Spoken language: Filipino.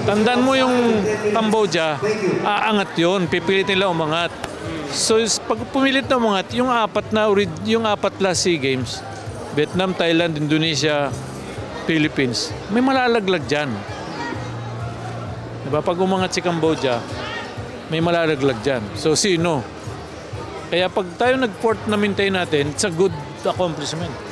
Tandaan mo yung Cambodia, aangat yun, pipilit nila umangat. So pag pumilit na umangat, yung apat last SEA Games, Vietnam, Thailand, Indonesia, Philippines, may malalaglag dyan. Diba? Pag umangat si Cambodia, may malalaglag dyan. So sino? Kaya pag tayo nag-port na maintain natin, it's a good accomplishment.